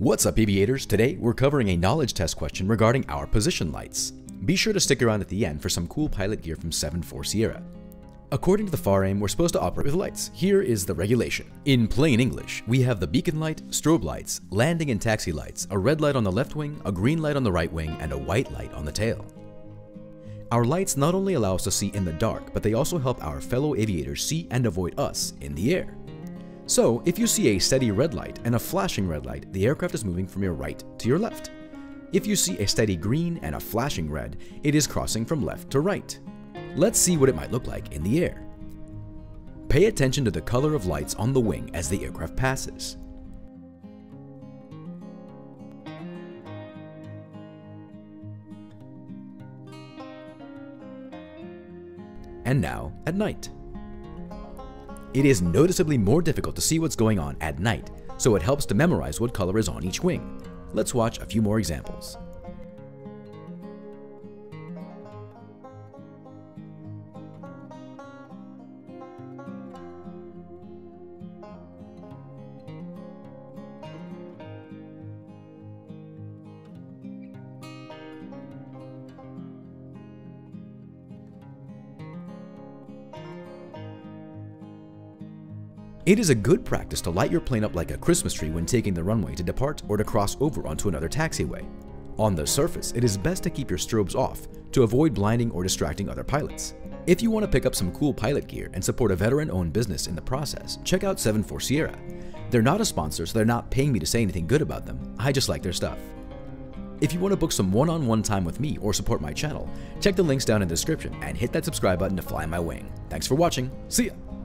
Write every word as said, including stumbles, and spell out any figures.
What's up, aviators? Today we're covering a knowledge test question regarding our position lights. Be sure to stick around at the end for some cool pilot gear from seventy-four Sierra. According to the F A R/A I M, we're supposed to operate with lights. Here is the regulation. In plain English, we have the beacon light, strobe lights, landing and taxi lights, a red light on the left wing, a green light on the right wing, and a white light on the tail. Our lights not only allow us to see in the dark, but they also help our fellow aviators see and avoid us in the air. So, if you see a steady red light and a flashing red light, the aircraft is moving from your right to your left. If you see a steady green and a flashing red, it is crossing from left to right. Let's see what it might look like in the air. Pay attention to the color of lights on the wing as the aircraft passes. And now, at night. It is noticeably more difficult to see what's going on at night, so it helps to memorize what color is on each wing. Let's watch a few more examples. It is a good practice to light your plane up like a Christmas tree when taking the runway to depart or to cross over onto another taxiway. On the surface, it is best to keep your strobes off to avoid blinding or distracting other pilots. If you want to pick up some cool pilot gear and support a veteran-owned business in the process, check out seventy-four Sierra. They're not a sponsor, so they're not paying me to say anything good about them. I just like their stuff. If you want to book some one-on-one time with me or support my channel, check the links down in the description and hit that subscribe button to fly my wing. Thanks for watching. See ya!